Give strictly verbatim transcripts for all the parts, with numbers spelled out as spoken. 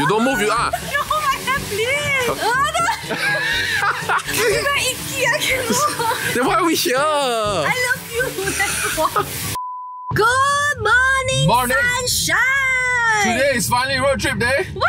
You don't move, you are. No, I can't please. I'm not icky, I cannot. Then why are we here? I love you. That's all. Good morning, morning, sunshine. Today is finally road trip day. Woo!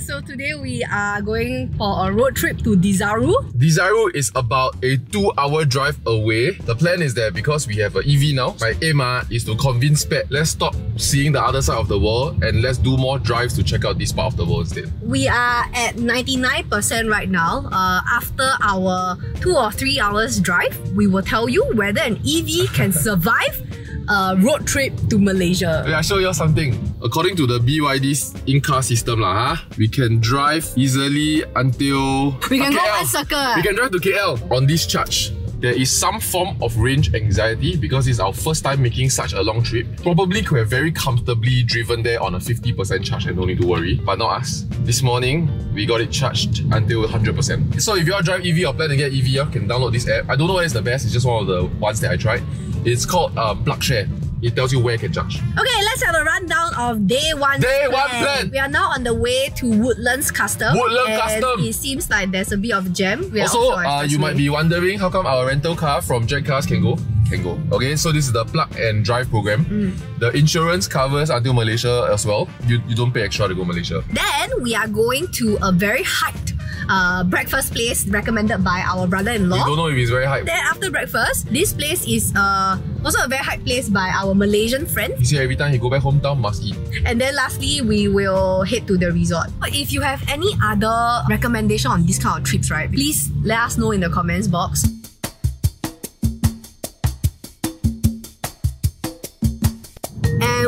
So today we are going for a road trip to Desaru. Desaru is about a two hour drive away. The plan is that because we have an E V now, my aim is to convince Pet, let's stop seeing the other side of the world and let's do more drives to check out this part of the world instead. We are at ninety-nine percent right now. Uh, after our two or three hours drive, we will tell you whether an E V can survive Uh, road trip to Malaysia. Okay, I'll show you something. According to the B Y D's in-car system, lah, huh, we can drive easily until we can go one circle. We can drive to K L. On this charge, there is some form of range anxiety because it's our first time making such a long trip. Probably could have very comfortably driven there on a fifty percent charge and no need to worry, but not us. This morning, we got it charged until one hundred percent. So if you all drive E V or plan to get E V, you can download this app. I don't know what is the best, it's just one of the ones that I tried. It's called uh, PlugShare. It tells you where you can charge. Okay, let's have a rundown of day one. Day plan. one plan. We are now on the way to Woodlands Custom. Woodlands Custom. It seems like there's a bit of jam. We also, uh, you might be wondering how come our rental car from Jet Cars can go. Can go. Okay, so this is the plug and drive program. Mm. The insurance covers until Malaysia as well. You, you don't pay extra to go Malaysia. Then we are going to a very hyped uh, breakfast place recommended by our brother-in-law. We don't know if it's very hyped. Then after breakfast, this place is uh, also a very hyped place by our Malaysian friend. You see, every time he go back hometown, must eat. And then lastly, we will head to the resort. If you have any other recommendation on these kind of trips, right, please let us know in the comments box.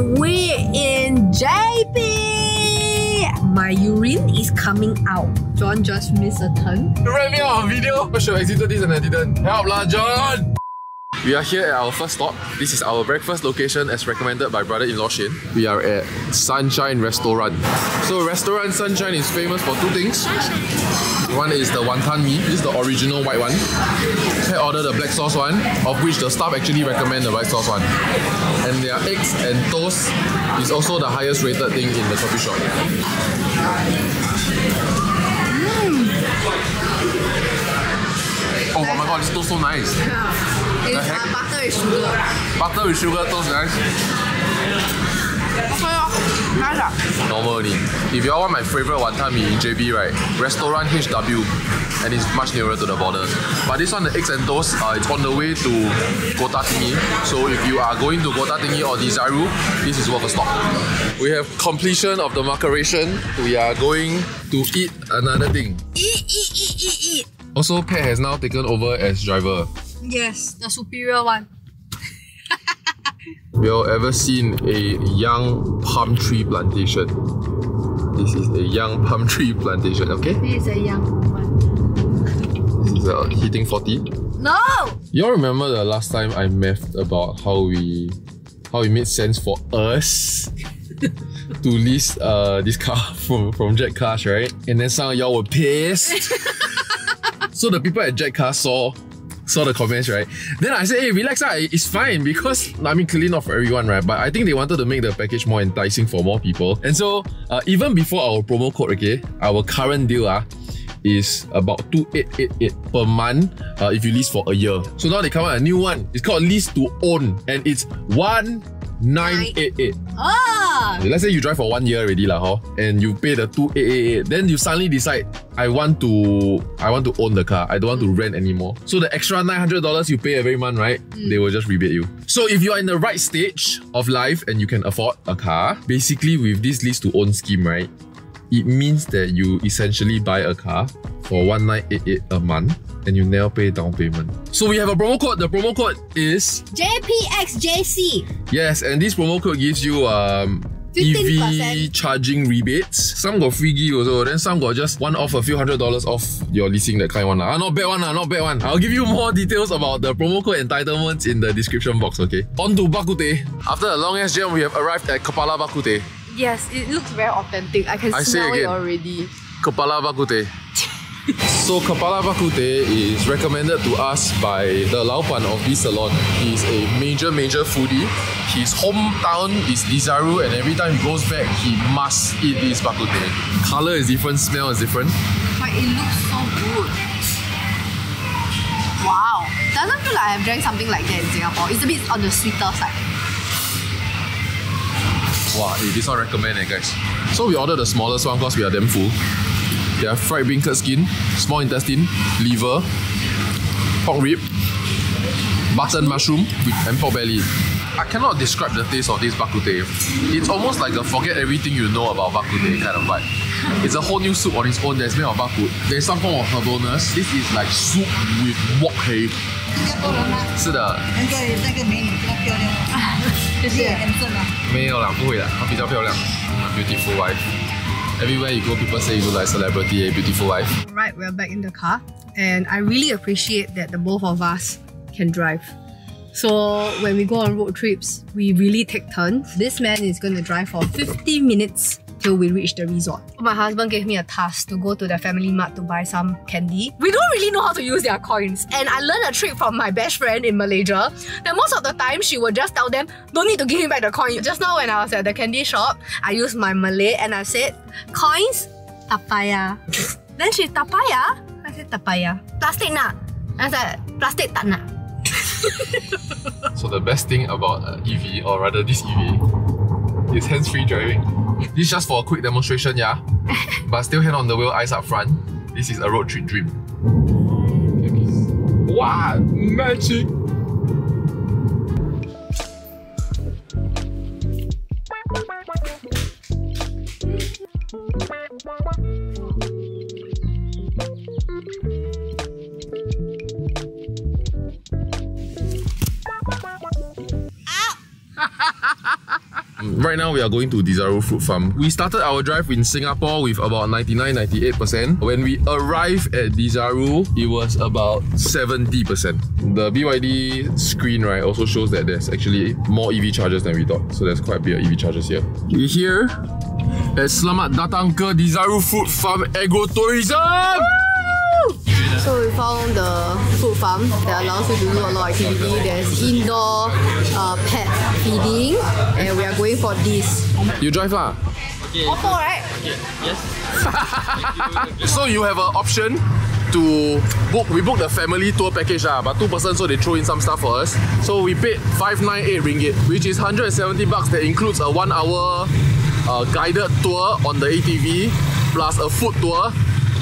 We're in J P! My urine is coming out. John just missed a turn. You ran me out of video! I should have exited this and I didn't. Help lah, John! We are here at our first stop. This is our breakfast location as recommended by brother-in-law Shane. We are at Sunshine Restaurant. So Restaurant Sunshine is famous for two things. One is the wonton mee. This is the original white one. I order the black sauce one, of which the staff actually recommend the white sauce one. And their eggs and toast is also the highest rated thing in the coffee shop. Mm. Oh my god, this toast so nice. Yeah. It's uh, butter with sugar. Butter with sugar toast, guys. Normally, if you all want my favorite wonton mee in J B, right, Restaurant H W, and it's much nearer to the border. But this one, the eggs and toast, uh, it's on the way to Kota Tinggi. So if you are going to Kota Tinggi or Desaru, this is worth a stop. We have completion of the maceration. We are going to eat another thing. Eat, eat, eat, eat, eat. Also, Pat has now taken over as driver. Yes, the superior one. Have you ever seen a young palm tree plantation? This is a young palm tree plantation, okay? This is a young one. This is uh, hitting forty. No! You all remember the last time I meffed about how we how it made sense for us to lease uh, this car from, from Jet Cars, right? And then some of y'all were pissed. So the people at Jet Cars saw Saw the comments, right? Then I said, hey, relax, uh, it's fine because, I mean, clearly not for everyone, right? But I think they wanted to make the package more enticing for more people. And so, uh, even before our promo code, okay, our current deal uh, is about two thousand eight hundred eighty-eight per month uh, if you lease for a year. So now they come out a new one. It's called Lease to Own and it's one nine eight eight. Ah. Let's say you drive for one year already lah, huh? And you pay the two thousand eight hundred eighty-eight. Then you suddenly decide I want to I want to own the car. I don't want to rent anymore. So the extra nine hundred dollars you pay every month, right? Mm. They will just rebate you. So if you are in the right stage of life and you can afford a car, basically with this lease to own scheme, right? It means that you essentially buy a car for one thousand nine hundred eighty-eight a month and you now pay down payment. So we have a promo code. The promo code is J P X J C. Yes, and this promo code gives you um fifteen percent. E V charging rebates. Some got free gift also, then some got just one off a few hundred dollars off your leasing, that kind one. Ah, not bad one, ah, not bad one. I'll give you more details about the promo code entitlements in the description box, okay? On to Bak Kut Teh. After a long ass jam, we have arrived at Kapala Bak Kut Teh. Yes, it looks very authentic. I can I smell it already. Kapala Bak Kut Teh. So Kapala Bak Kut Teh is recommended to us by the Laopan of this salon. He's a major, major foodie. His hometown is Desaru, and every time he goes back, he must eat this Bak Kut Teh. Colour is different, smell is different. But it looks so good. Wow. Doesn't feel like I've drank something like that in Singapore. It's a bit on the sweeter side. Wow, hey, this one recommend eh, guys. So we ordered the smallest one because we are damn full. They have fried beancurd skin, small intestine, liver, pork rib, button mushroom, and pork belly. I cannot describe the taste of this Bak Kut Teh. It's almost like a forget everything you know about Bak Kut Teh kind of vibe. It's a whole new soup on its own that's made of bak kut. There's some form of herbalness. This is like soup with wok hay. Beautiful wife. Everywhere you go, people say you look like celebrity, a beautiful wife. Right, we're back in the car, and I really appreciate that the both of us can drive. So when we go on road trips, we really take turns. This man is going to drive for fifty minutes till we reach the resort. My husband gave me a task to go to the family mart to buy some candy. We don't really know how to use their coins. And I learned a trick from my best friend in Malaysia that most of the time she would just tell them, don't need to give me back the coin. Just now when I was at the candy shop, I used my Malay and I said, coins, tapaya. Then she, tapaya? I said, tapaya. Plastic na? I said, plastic tak na. So the best thing about uh, E V, or rather this E V, is hands-free driving. This is just for a quick demonstration, yeah? But still hand on the wheel, eyes up front. This is a road trip dream. Okay. Wow, magic! Right now, we are going to Desaru Fruit Farm. We started our drive in Singapore with about ninety-nine, ninety-eight percent. When we arrived at Desaru, it was about seventy percent. The B Y D screen, right, also shows that there's actually more E V chargers than we thought. So there's quite a bit of E V chargers here. We're here at Selamat Datang ke Desaru Fruit Farm Agrotourism! So we found the food farm that allows you to do a lot of activity. There's indoor uh, pet feeding, and we are going for this. You drive lah? Okay. Oppo, right? Okay. Yes. So you have an option to book. We booked the family tour package lah, but two persons, so they throw in some stuff for us. So we paid five ninety-eight ringgit, which is one hundred seventy bucks. That includes a one hour uh, guided tour on the A T V, plus a food tour,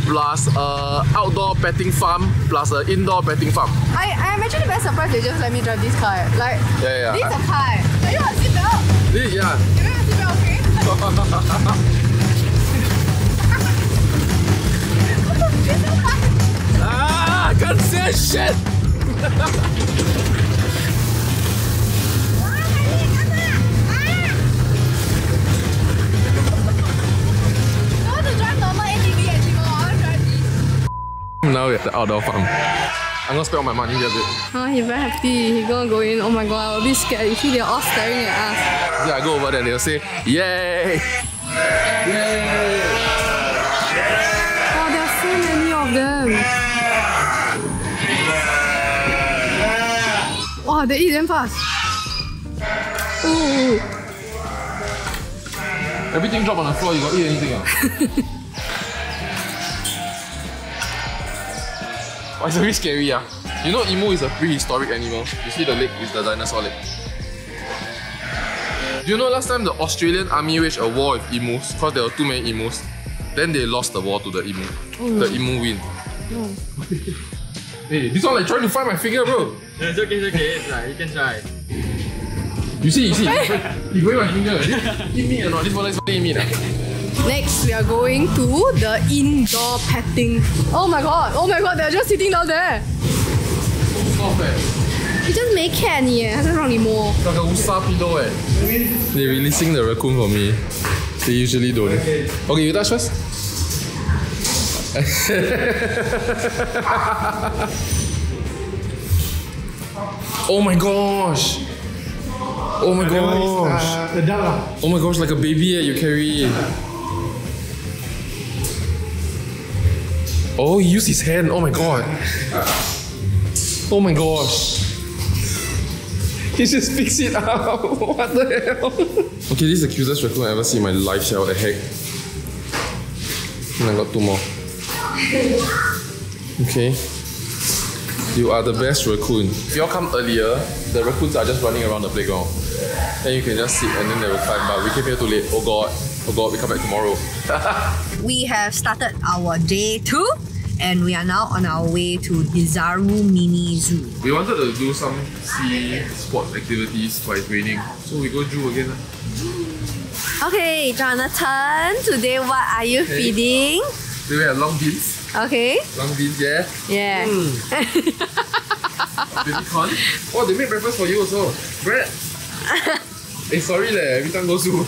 plus uh, outdoor petting farm, plus an indoor petting farm. I, I'm actually very surprised they just let me drive this car. Like, yeah, yeah, this is a car. Do you have a seatbelt? This, yeah. Do you have a seatbelt, okay? Ah, I can't say shit! I want to drive normal A T V and she go, I want to drive this. Now we have the outdoor farm. I'm gonna spend all my money here a bit. Oh, he's very happy. He's gonna go in. Oh my god, I will be scared. You see, they're all staring at us. Yeah, I go over there and they'll say, yay! Yay! Yay! Oh, there are so many of them. Oh, they eat them fast. Ooh. Everything dropped on the floor, you gotta eat anything else. Oh, it's a bit scary, yeah. You know, emu is a prehistoric animal. You see the leg is the dinosaur leg. Do you know last time the Australian army waged a war with emus because there were too many emus? Then they lost the war to the emu. Oh. The emu win. Oh. Hey, this one like trying to find my finger, bro. No, it's okay, it's okay. It's right. You can try. You see, you see. You going my finger. Eat me or not? This one is eat me. Next, we are going to the indoor petting. Oh my god, oh my god, they're just sitting down there. Stop it. You just make candy, eh? Like a usapido, eh? They're releasing the raccoon for me. They usually don't. Okay, you touch first. Oh my gosh. Oh my gosh. Oh my gosh, like a baby, eh, you carry. Oh, he used his hand. Oh my god. Oh my gosh. He just picks it up. What the hell? Okay, this is the cutest raccoon I've ever seen in my life. What the heck? And I got two more. Okay. You are the best raccoon. If you all come earlier, the raccoons are just running around the playground. Then you can just sit and then they will climb. But we came here too late. Oh god. Oh god, we come back tomorrow. We have started our day two. And we are now on our way to Desaru Mini Zoo. We wanted to do some sea sports activities, but it's raining. So we go zoo again. Okay, Jonathan, today what are you okay. feeding? Today we have long beans. Okay. Long beans, yeah. Yeah. Mm. Baby corn. Oh, they made breakfast for you also. Bread. Eh, sorry leh, every time go zoo.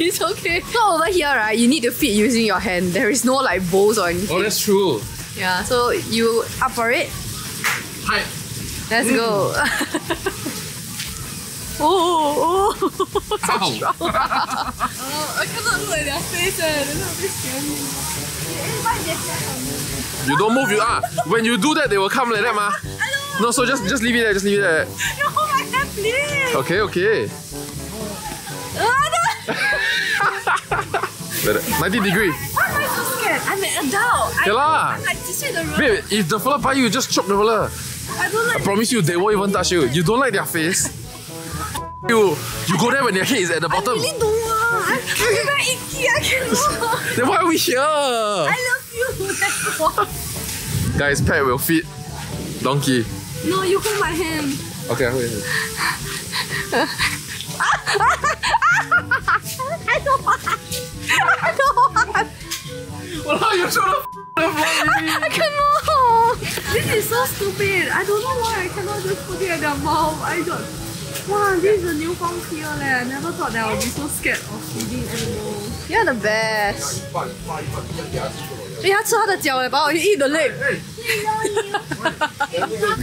It's okay. So over here, right, you need to feed using your hand. There is no like bowls or anything. Oh, that's true. Yeah, so you up for it? Hi. Let's mm. go. Oh, oh. So strong. Oh, I cannot look at their face. Eh. They're not very scary. You don't move, you are. When you do that, they will come like that, ma. No, so just just leave it there. Just leave it there. You hold my hand, please. Okay, okay. ninety degree. Why am I so scared? I'm an adult. Okay I, I'm like, this is the road. Babe, if the fella buy you, just chop the fella. I don't like I promise you, they won't even touch you. You don't like their face. you you go there when their head is at the bottom. I really don't want. I'm very icky. I cannot. Then why are we here? I love you. That's what. Guys, Pat will feed donkey. No, you hold my hand. Okay, I hold your hand. I don't want. I don't want. Walao, you should have f***ed me. I cannot. This is so stupid. I don't know why I cannot just put it in their mouth. I don't. Wow, this is a new form here. I never thought that I would be so scared of feeding animals. You're the best. Hey, he's eating her leg. You eat the leg.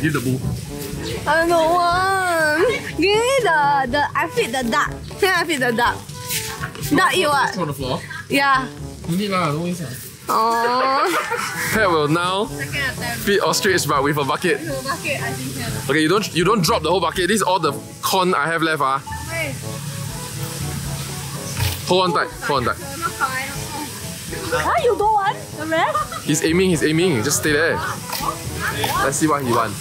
Give the bull. I don't want. Give me the, the. I feed the duck. Then I feed the duck. Duck eat what? On the floor? Yeah. No need lah, don't waste lah. Aww. Pat will now feed ostrich but with a bucket. With a bucket, I think so. Okay, you don't, you don't drop the whole bucket. This is all the corn I have left. Ah. Wait. Hold on tight, hold on tight. Huh? You don't want the rest? He's aiming, he's aiming. Just stay there. Let's see what he wants.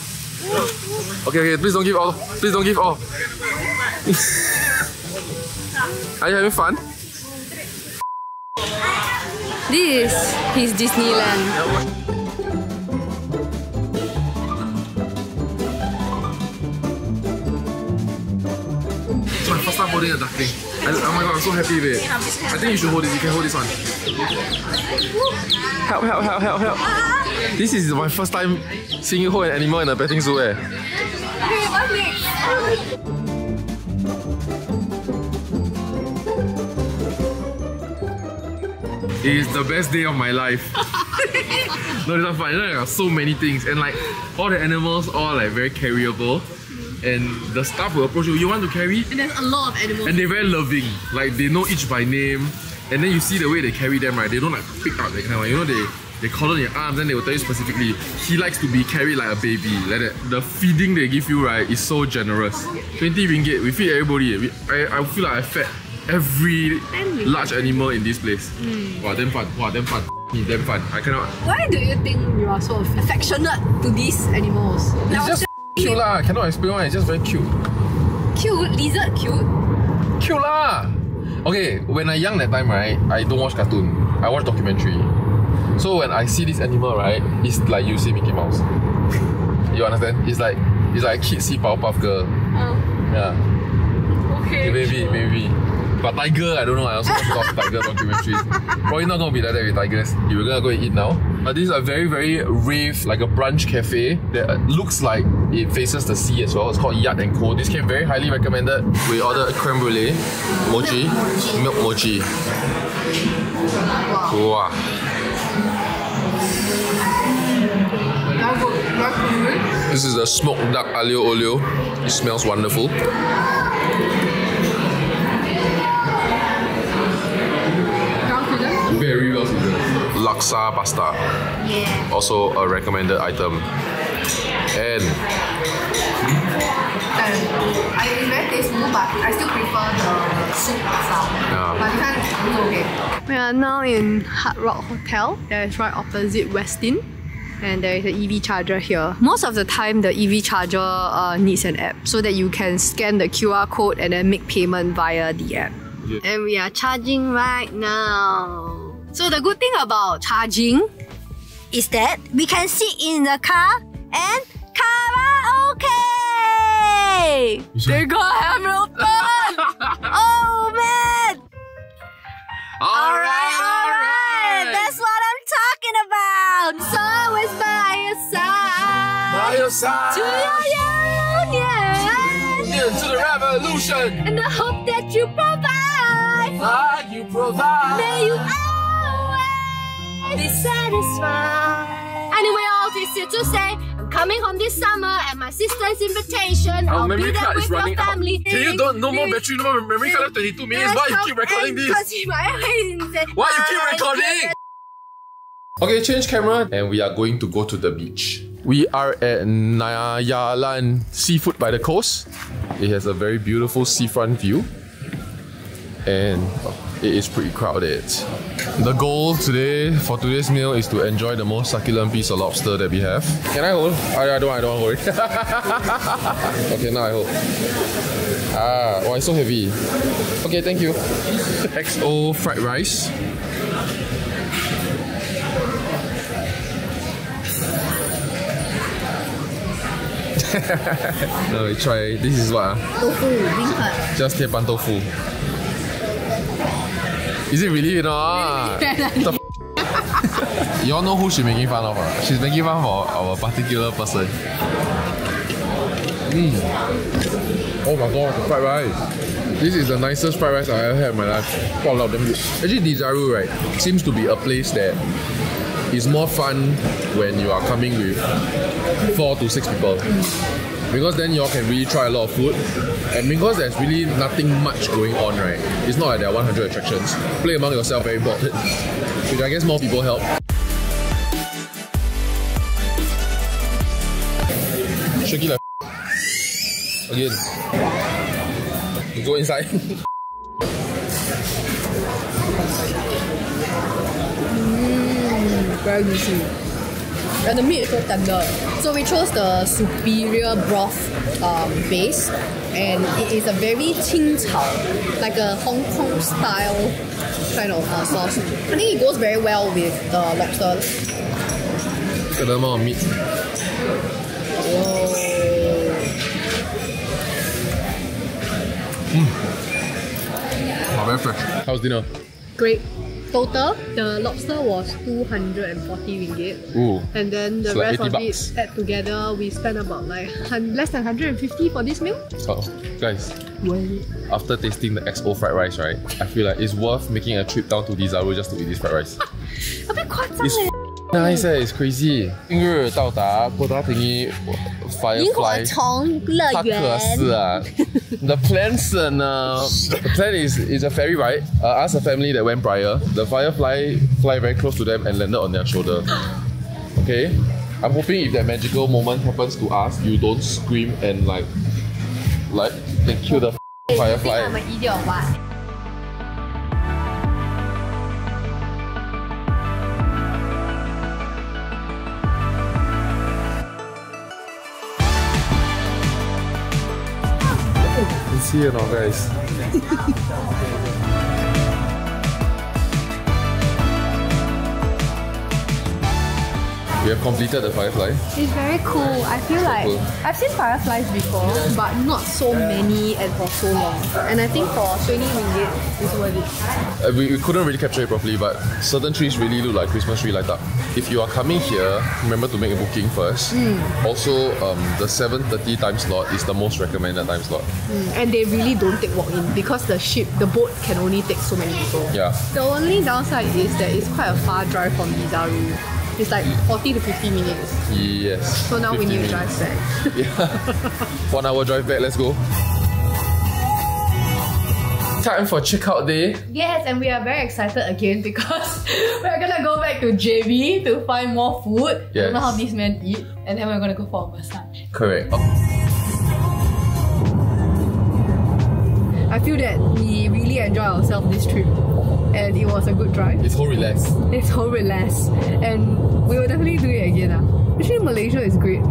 Okay, okay, please don't give all. Please don't give all. Are you having fun? This is Disneyland. It's my first time holding a duckling. I, oh my god, I'm so happy with it. I think you should hold it. You can hold this one. Help, help, help, help, help. This is my first time seeing you hold an animal in a petting zoo. Eh? It is the best day of my life. No, it's not fun. There are so many things, and like all the animals are like very carryable, and the staff will approach you. You want to carry? And there's a lot of animals. And they're very loving. Like they know each by name, and then you see the way they carry them. Right? They don't like pick up that kind of like, you know they. They call on your arms and they will tell you specifically, he likes to be carried like a baby. Like that. The feeding they give you, right, is so generous. twenty ringgit, we feed everybody. We, I, I feel like I fed every large animal in this place. Mm. Wow, damn fun. Wow, damn fun. Damn fun. I cannot. Why do you think you are so affectionate to these animals? It's like, just cute lah. I cannot explain why. It's just very cute. Cute? Lizard cute? Cute lah. Okay, when I young that time, right, I don't watch cartoon. I watch documentary. So when I see this animal, right, it's like you see Mickey Mouse. You understand? It's like it's like a kid see Powerpuff Girl. Oh. Yeah. Okay. Maybe, sure. maybe. But tiger, I don't know. I also watch a lot of tiger documentaries. Probably not gonna be like that with tigers. You're gonna go and eat now. But this is a very, very rave, like a brunch cafe that looks like it faces the sea as well. It's called Yacht and Co. This came very highly recommended. We ordered creme brulee, mochi, milk mochi. Wow. This is a smoked duck aglio olio. It smells wonderful. Very well seasoned. laksa pasta. Yeah. Also a recommended item. And Um, I, it's very tasteful, but I still prefer the soup itself. Yeah. But you can do okay. We are now in Hard Rock Hotel. That is right opposite Westin. And there is an E V charger here. Most of the time, the E V charger uh, needs an app so that you can scan the Q R code and then make payment via the app. Yeah. And we are charging right now. So the good thing about charging is that we can sit in the car and karaoke! They got Hamilton! Oh man! Alright, alright! Right. That's what I'm talking about! So it's by your side! By your side! To your union! To the revolution! And the hope that you provide! That you provide! May you always be satisfied! Anyway, all this is to say, coming home this summer at my sister's invitation. Our I'll memory be there card with is your running family. Out. Can you don't no more battery, no more memory card left twenty-two minutes? Why you keep recording this? Why you keep recording? Okay, change camera and we are going to go to the beach. We are at Nelayan Seafood by the Coast. It has a very beautiful seafront view. And it is pretty crowded. The goal today, for today's meal, is to enjoy the most succulent piece of lobster that we have. Can I hold? I, I don't, I don't want to hold. Okay, now I hold. Ah, oh, it's so heavy. Okay, thank you. X O fried rice. Now we try, this is what? Tofu, just Teppan tofu. Is it really? No. You all know who she's making fun of? Right? She's making fun of our particular person. Mm. Oh my god, fried rice. This is the nicest fried rice I ever had in my life. Wow, love them. Actually, Desaru, right, seems to be a place that is more fun when you are coming with four to six people. Because then y'all can really try a lot of food, and because there's really nothing much going on, right? It's not like there are one hundred attractions. Play among yourself, very important, which I guess more people help. Shaky like again. You go inside. Mmm, very juicy. And the meat is so tender. So we chose the superior broth um, base, and it is a very qing cao, like a Hong Kong style kind of uh, sauce. I think it goes very well with the lobster. Look at the amount of meat. Whoa. Mm. Wow, very fresh. How was dinner? Great. Total, the lobster was two hundred forty ringgit. Ooh, and then the rest like of bucks. It add together, we spent about like less than one hundred fifty for this meal. Oh, guys, worth it. After tasting the X O fried rice, right, I feel like it's worth making a trip down to Desaru just to eat this fried rice. A bit it's eh. nice, eh? It's crazy. Kota Tinggi Firefly. The plan is, uh, the plan is, is a ferry ride. Uh, ask a family that went prior. The Firefly fly very close to them and landed on their shoulder. Okay? I'm hoping if that magical moment happens to us, you don't scream and like, like, they kill the hey, Firefly. You think I'm an idiot or what? Here now, guys. We have completed the Firefly. It's very cool. I feel so like cool. I've seen Fireflies before, but not so many and for so long. And I think for twenty ringgit, it's worth it. Uh, we, we couldn't really capture it properly, but certain trees really look like Christmas tree light up. If you are coming here, remember to make a booking first. Mm. Also, um, the seven thirty time slot is the most recommended time slot. Mm. And they really don't take walk-in because the ship, the boat can only take so many people. Yeah. The only downside is that it's quite a far drive from Desaru. It's like forty to fifty minutes. Yes. So now we need to drive back. Yeah. One hour drive back, let's go. time for checkout day. Yes, and we are very excited again because we're gonna go back to J B to find more food. Yes. I don't know how these men eat, and then we're gonna go for a massage. Correct. I feel that we really enjoyed ourselves this trip, and it was a good drive. It's whole relax. It's whole relax, and we will definitely do it again. Uh. Actually, Malaysia is great.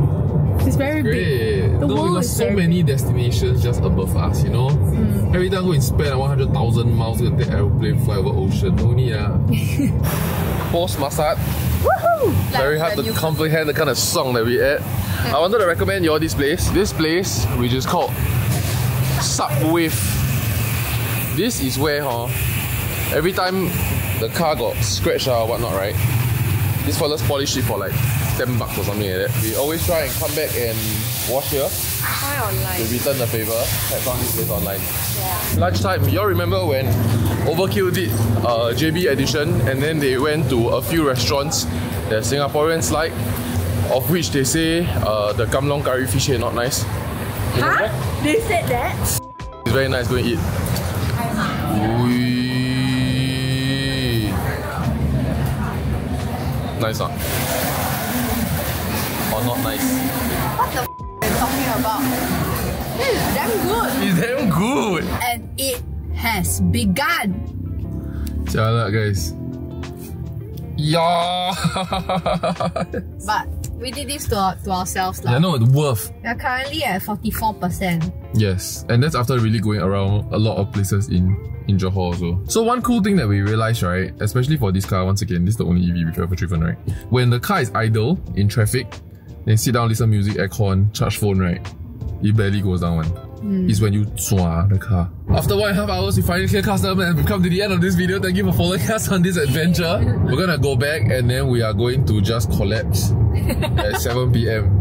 It's very it's big. The no, world we got is so many big. destinations just above us, you know. Mm. Every time we spend one hundred thousand miles to take aeroplane, fly over ocean. No need ah. Post massage. Woohoo! Very hard to comprehend the kind of song that we had. Mm. I wanted to recommend you all this place. This place, which is called Sapwith. This is where, huh? Every time the car got scratched or whatnot, right? This fella's polish it for like ten bucks or something like that. We always try and come back and wash here. Try online. We return the favour. I found this place online. Yeah. Lunchtime, you all remember when Overkill did uh, J B edition and then they went to a few restaurants that Singaporeans like, of which they say uh, the Kam Long curry fish here not nice. You huh? Remember? They said that? It's very nice, go and eat. Nice, huh? Or not nice? What the f are you talking about? This is damn good! It's damn good! And it has begun! Jalan, guys. Yeah. But we did this to, our, to ourselves. Like. Yeah, no, it's worth. We're currently at forty-four percent. Yes, and that's after really going around a lot of places in, in Johor also. So one cool thing that we realized, right, especially for this car, once again, this is the only E V we've ever driven, right? When the car is idle, in traffic, then sit down, listen music, aircon, charge phone, right? It barely goes down one. Mm. It's when you zwa the car. After one and a half hours, we finally clear custom and we come to the end of this video. Thank you for following us on this adventure. We're gonna go back and then we are going to just collapse at seven p m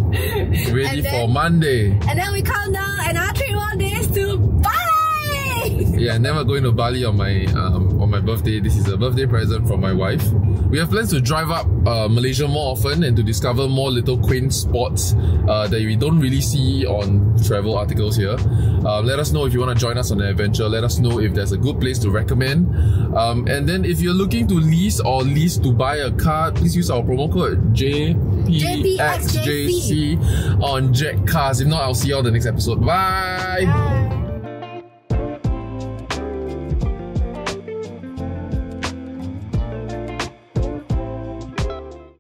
Ready then, for Monday. And then we count down and our trip one day is to Bali! Yeah, never going to Bali on my um, on my birthday. This is a birthday present from my wife. We have plans to drive up uh, Malaysia more often and to discover more little quaint spots uh, that we don't really see on travel articles here. Uh, let us know if you want to join us on an adventure. Let us know if there's a good place to recommend. Um, and then if you're looking to lease or lease to buy a car, please use our promo code J P X J C on Jack Cars. If not, I'll see you all in the next episode. Bye! Bye.